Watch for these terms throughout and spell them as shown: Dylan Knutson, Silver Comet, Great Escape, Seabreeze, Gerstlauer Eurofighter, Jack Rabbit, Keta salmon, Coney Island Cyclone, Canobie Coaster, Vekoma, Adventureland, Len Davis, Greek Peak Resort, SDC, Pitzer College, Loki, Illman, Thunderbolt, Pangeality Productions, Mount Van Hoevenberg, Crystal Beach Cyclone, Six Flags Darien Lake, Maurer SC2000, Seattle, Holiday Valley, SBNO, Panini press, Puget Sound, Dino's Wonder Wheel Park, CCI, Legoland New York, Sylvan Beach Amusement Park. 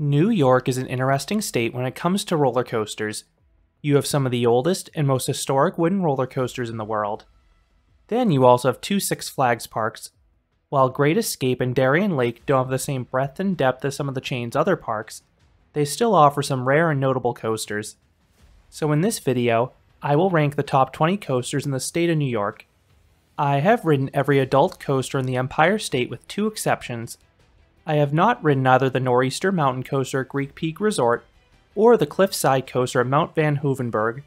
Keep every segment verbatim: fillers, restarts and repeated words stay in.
New York is an interesting state when it comes to roller coasters. You have some of the oldest and most historic wooden roller coasters in the world. Then you also have two Six Flags parks. While Great Escape and Darien Lake don't have the same breadth and depth as some of the chain's other parks, they still offer some rare and notable coasters. So in this video, I will rank the top twenty coasters in the state of New York. I have ridden every adult coaster in the Empire State with two exceptions. I have not ridden either the Nor'easter Mountain Coaster at Greek Peak Resort or the Cliffside Coaster at Mount Van Hoevenberg.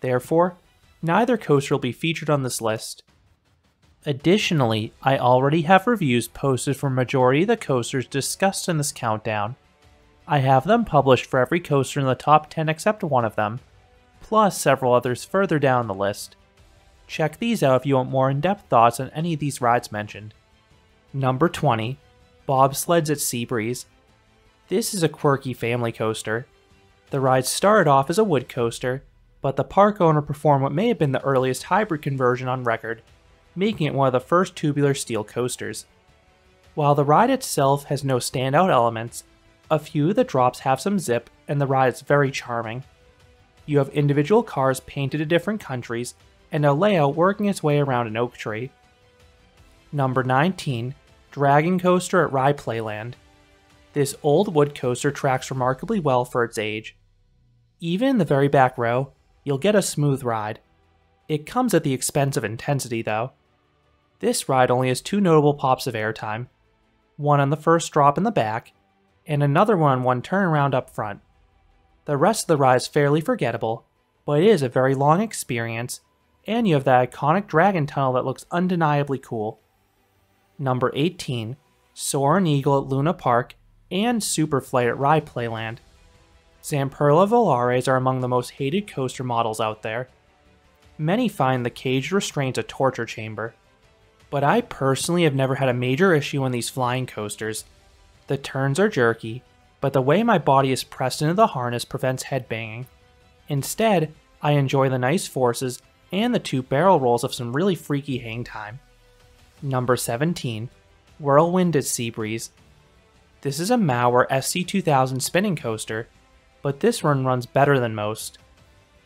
Therefore, neither coaster will be featured on this list. Additionally, I already have reviews posted for majority of the coasters discussed in this countdown. I have them published for every coaster in the top ten except one of them, plus several others further down the list. Check these out if you want more in-depth thoughts on any of these rides mentioned. Number twenty. Bobsleds at Seabreeze. This is a quirky family coaster. The ride started off as a wood coaster, but the park owner performed what may have been the earliest hybrid conversion on record, making it one of the first tubular steel coasters. While the ride itself has no standout elements, a few of the drops have some zip and the ride is very charming. You have individual cars painted to different countries and a layout working its way around an oak tree. Number nineteen, Dragon Coaster at Rye Playland. This old wood coaster tracks remarkably well for its age. Even in the very back row, you'll get a smooth ride. It comes at the expense of intensity though. This ride only has two notable pops of airtime, one on the first drop in the back, and another one on one turnaround up front. The rest of the ride is fairly forgettable, but it is a very long experience, and you have that iconic dragon tunnel that looks undeniably cool. Number eighteen, Soarin' Eagle at Luna Park and Superflight at Rye Playland. Zamperla Volares are among the most hated coaster models out there. Many find the caged restraints a torture chamber, but I personally have never had a major issue on these flying coasters. The turns are jerky, but the way my body is pressed into the harness prevents headbanging. Instead, I enjoy the nice forces and the two barrel rolls of some really freaky hang time. Number seventeen, Whirlwind at Seabreeze. This is a Maurer S C two thousand spinning coaster, but this one runs better than most.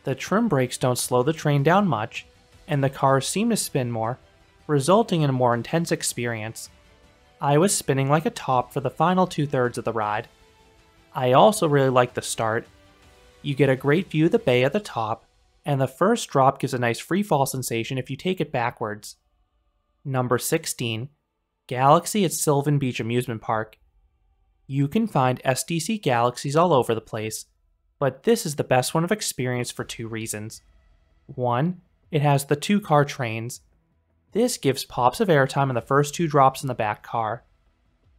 The trim brakes don't slow the train down much, and the cars seem to spin more, resulting in a more intense experience. I was spinning like a top for the final two-thirds of the ride. I also really like the start. You get a great view of the bay at the top, and the first drop gives a nice free-fall sensation if you take it backwards. Number sixteen, Galaxy at Sylvan Beach Amusement Park. You can find S D C Galaxies all over the place, but this is the best one I've experienced for two reasons. One, it has the two-car trains. This gives pops of airtime in the first two drops in the back car.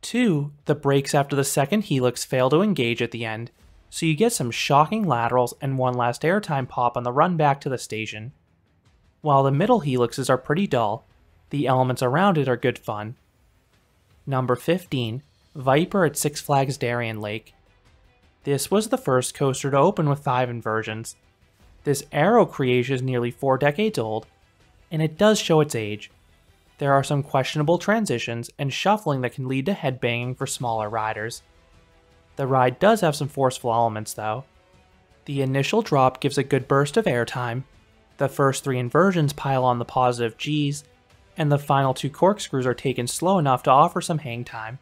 Two, the brakes after the second helix fail to engage at the end, so you get some shocking laterals and one last airtime pop on the run back to the station. While the middle helixes are pretty dull, the elements around it are good fun. Number fifteen, Viper at Six Flags Darien Lake. This was the first coaster to open with five inversions. This aero creation is nearly four decades old, and it does show its age. There are some questionable transitions and shuffling that can lead to headbanging for smaller riders. The ride does have some forceful elements though. The initial drop gives a good burst of airtime, the first three inversions pile on the positive Gs, and the final two corkscrews are taken slow enough to offer some hang time.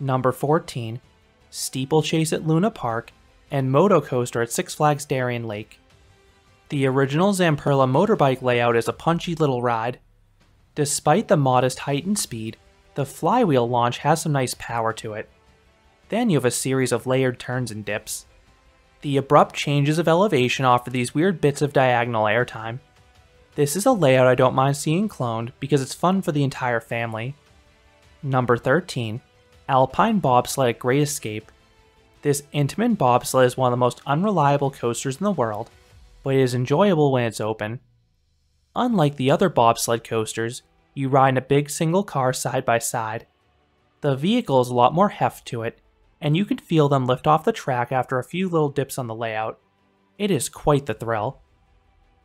Number fourteen, Steeplechase at Luna Park and Moto Coaster at Six Flags Darien Lake. The original Zamperla motorbike layout is a punchy little ride. Despite the modest height and speed, the flywheel launch has some nice power to it. Then you have a series of layered turns and dips. The abrupt changes of elevation offer these weird bits of diagonal airtime. This is a layout I don't mind seeing cloned because it's fun for the entire family. Number thirteen, Alpine Bobsled at Great Escape. This Intamin bobsled is one of the most unreliable coasters in the world, but it is enjoyable when it's open. Unlike the other bobsled coasters, you ride in a big single car side by side. The vehicle has a lot more heft to it, and you can feel them lift off the track after a few little dips on the layout. It is quite the thrill.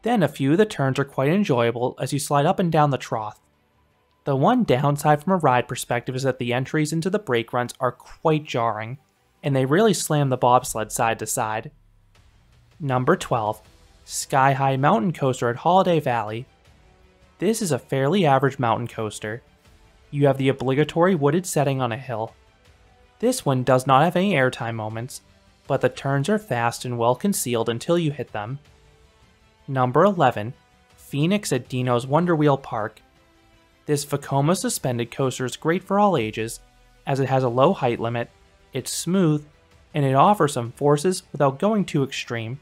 Then a few of the turns are quite enjoyable as you slide up and down the trough. The one downside from a ride perspective is that the entries into the brake runs are quite jarring, and they really slammed the bobsled side to side. Number twelve, Sky High Mountain Coaster at Holiday Valley. This is a fairly average mountain coaster. You have the obligatory wooded setting on a hill. This one does not have any airtime moments, but the turns are fast and well concealed until you hit them. Number eleven, Phoenix at Dino's Wonder Wheel Park. This Vekoma suspended coaster is great for all ages, as it has a low height limit, it's smooth, and it offers some forces without going too extreme.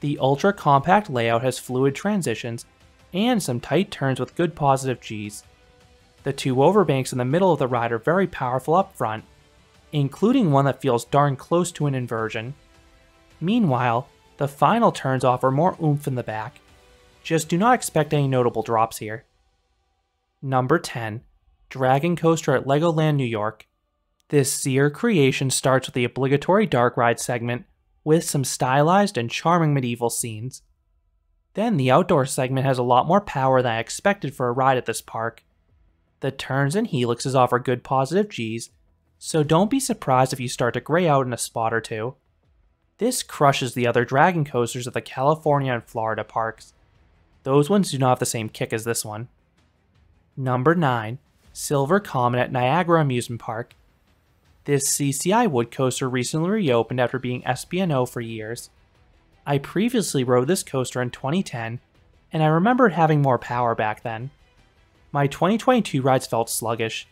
The ultra-compact layout has fluid transitions and some tight turns with good positive Gs. The two overbanks in the middle of the ride are very powerful up front, including one that feels darn close to an inversion. Meanwhile, the final turns offer more oomph in the back. Just do not expect any notable drops here. Number ten, Dragon Coaster at Legoland New York. This Seer creation starts with the obligatory dark ride segment with some stylized and charming medieval scenes. Then the outdoor segment has a lot more power than I expected for a ride at this park. The turns and helixes offer good positive Gs, so don't be surprised if you start to gray out in a spot or two. This crushes the other dragon coasters at the California and Florida parks. Those ones do not have the same kick as this one. Number nine, Silver Comet at Niagara Amusement Park. This C C I wood coaster recently reopened after being S B N O for years. I previously rode this coaster in twenty ten, and I remember it having more power back then. My twenty twenty-two rides felt sluggish,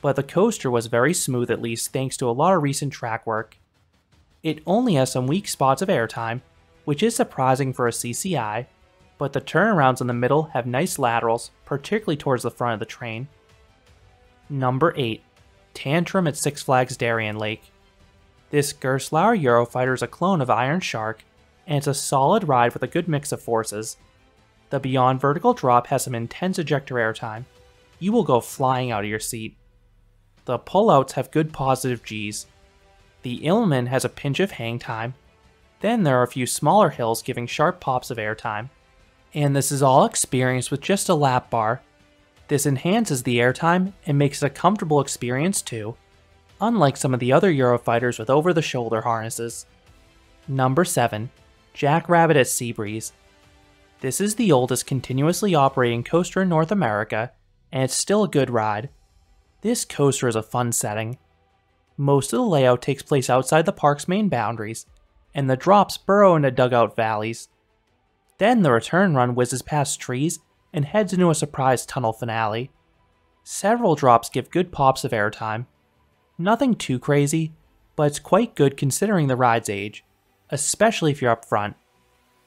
but the coaster was very smooth at least thanks to a lot of recent track work. It only has some weak spots of airtime, which is surprising for a C C I, but the turnarounds in the middle have nice laterals, particularly towards the front of the train. Number eight, Tantrum at Six Flags Darien Lake. This Gerstlauer Eurofighter is a clone of Iron Shark, and it's a solid ride with a good mix of forces. The Beyond Vertical drop has some intense ejector airtime. You will go flying out of your seat. The pullouts have good positive Gs. The Illman has a pinch of hang time. Then there are a few smaller hills giving sharp pops of airtime. And this is all experienced with just a lap bar. This enhances the airtime and makes it a comfortable experience too, unlike some of the other Eurofighters with over-the-shoulder harnesses. Number seven, Jack Rabbit at Seabreeze. This is the oldest continuously operating coaster in North America, and it's still a good ride. This coaster is a fun setting. Most of the layout takes place outside the park's main boundaries, and the drops burrow into dugout valleys. Then the return run whizzes past trees and heads into a surprise tunnel finale. Several drops give good pops of airtime. Nothing too crazy, but it's quite good considering the ride's age, especially if you're up front.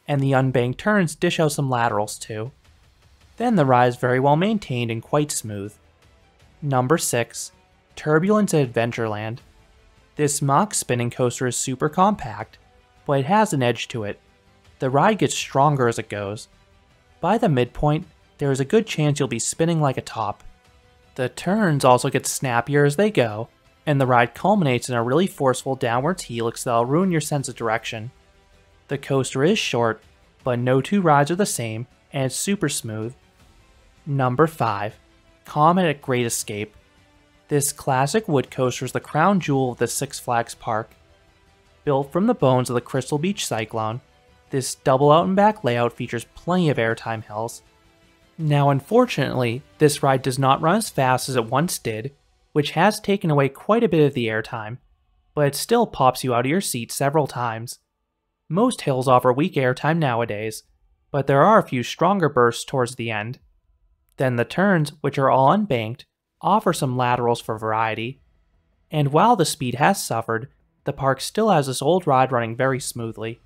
And the unbanked turns dish out some laterals too. Then the ride is very well maintained and quite smooth. Number six, Turbulence at Adventureland. This mock spinning coaster is super compact, but it has an edge to it. The ride gets stronger as it goes. By the midpoint, there is a good chance you'll be spinning like a top. The turns also get snappier as they go, and the ride culminates in a really forceful downwards helix that'll ruin your sense of direction. The coaster is short, but no two rides are the same, and it's super smooth. Number five, Comet at Great Escape. This classic wood coaster is the crown jewel of the Six Flags park. Built from the bones of the Crystal Beach Cyclone, this double out and back layout features plenty of airtime hills. Now unfortunately, this ride does not run as fast as it once did, which has taken away quite a bit of the airtime, but it still pops you out of your seat several times. Most hills offer weak airtime nowadays, but there are a few stronger bursts towards the end. Then the turns, which are all unbanked, offer some laterals for variety. And while the speed has suffered, the park still has this old ride running very smoothly.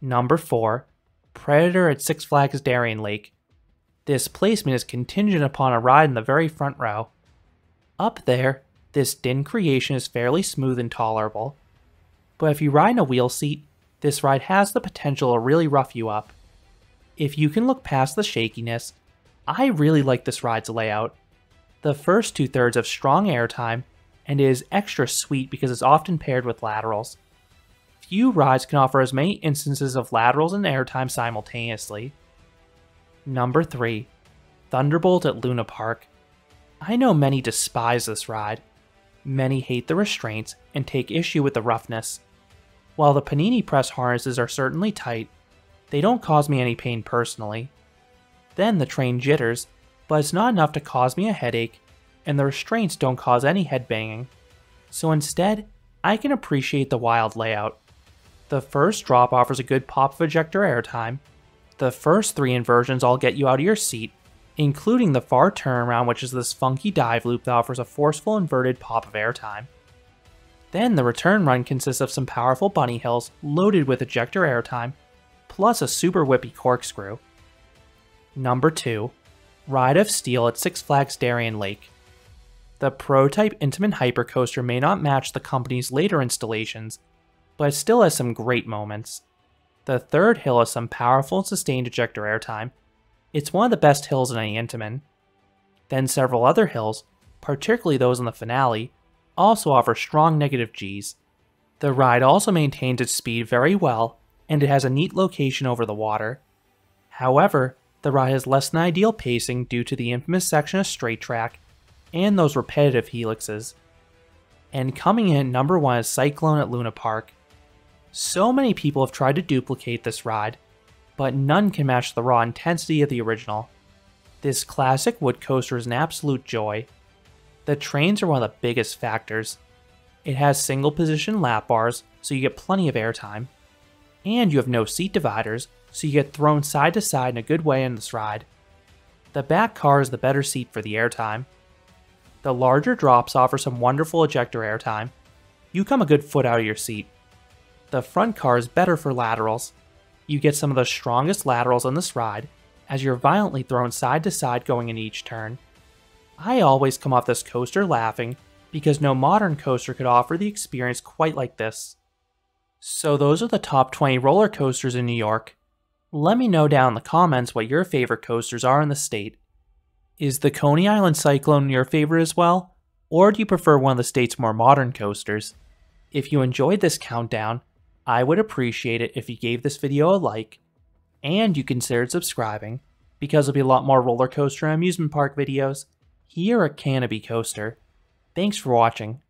Number four, Predator at Six Flags Darien Lake. This placement is contingent upon a ride in the very front row. Up there, this din creation is fairly smooth and tolerable. But if you ride in a wheel seat, this ride has the potential to really rough you up. If you can look past the shakiness, I really like this ride's layout. The first two thirds have strong airtime, and it is extra sweet because it's often paired with laterals. Few rides can offer as many instances of laterals and airtime simultaneously. Number three, Thunderbolt at Luna Park. I know many despise this ride. many hate the restraints and take issue with the roughness. While the Panini press harnesses are certainly tight, they don't cause me any pain personally. Then the train jitters, but it's not enough to cause me a headache, and the restraints don't cause any head banging. So instead, I can appreciate the wild layout. The first drop offers a good pop of ejector airtime. The first three inversions all get you out of your seat, including the far turnaround, which is this funky dive loop that offers a forceful inverted pop of airtime. Then the return run consists of some powerful bunny hills loaded with ejector airtime, plus a super whippy corkscrew. Number two, Ride of Steel at Six Flags Darien Lake. The prototype Intamin hypercoaster may not match the company's later installations, but it still has some great moments. The third hill has some powerful and sustained ejector airtime. It's one of the best hills in any Intamin. Then several other hills, particularly those in the finale, also offer strong negative Gs. The ride also maintains its speed very well, and it has a neat location over the water. However, the ride has less than ideal pacing due to the infamous section of straight track and those repetitive helixes. And coming in at number one is Cyclone at Luna Park. So many people have tried to duplicate this ride, but none can match the raw intensity of the original. This classic wood coaster is an absolute joy. The trains are one of the biggest factors. It has single position lap bars, so you get plenty of airtime. And you have no seat dividers, so you get thrown side to side in a good way in this ride. The back car is the better seat for the airtime. The larger drops offer some wonderful ejector airtime. You come a good foot out of your seat. The front car is better for laterals. You get some of the strongest laterals on this ride, as you're violently thrown side to side going in each turn. I always come off this coaster laughing, because no modern coaster could offer the experience quite like this. So those are the top twenty roller coasters in New York. Let me know down in the comments what your favorite coasters are in the state. Is the Coney Island Cyclone your favorite as well, or do you prefer one of the state's more modern coasters? If you enjoyed this countdown, I would appreciate it if you gave this video a like, and you considered subscribing, because there'll be a lot more roller coaster and amusement park videos here at Canobie Coaster. Thanks for watching.